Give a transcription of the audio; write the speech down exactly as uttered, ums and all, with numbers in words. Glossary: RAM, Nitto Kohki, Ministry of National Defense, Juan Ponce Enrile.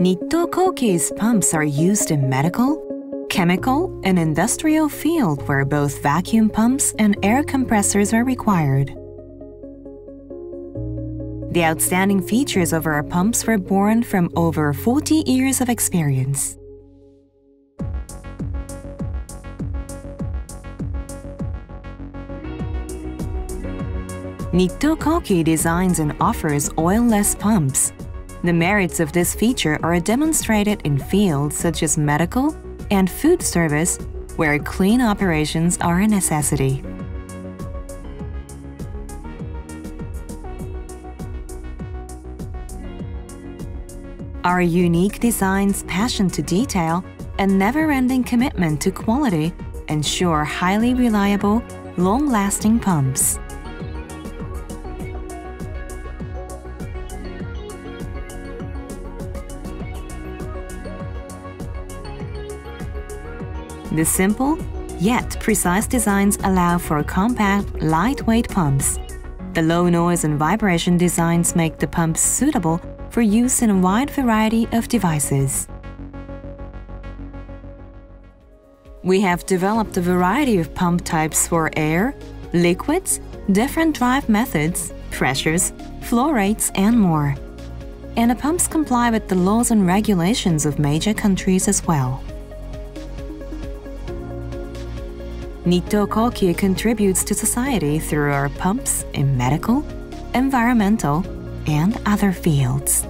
Nitto Kohki's pumps are used in medical, chemical, and industrial field where both vacuum pumps and air compressors are required. The outstanding features of our pumps were born from over forty years of experience. Nitto Kohki designs and offers oil-less pumps. The merits of this feature are demonstrated in fields such as medical and food service, where clean operations are a necessity. Our unique design's passion to detail and never-ending commitment to quality ensure highly reliable, long-lasting pumps. The simple, yet precise designs allow for compact, lightweight pumps. The low noise and vibration designs make the pumps suitable for use in a wide variety of devices. We have developed a variety of pump types for air, liquids, different drive methods, pressures, flow rates, and more. And the pumps comply with the laws and regulations of major countries as well. Nitto Kohki contributes to society through our pumps in medical, environmental, and other fields.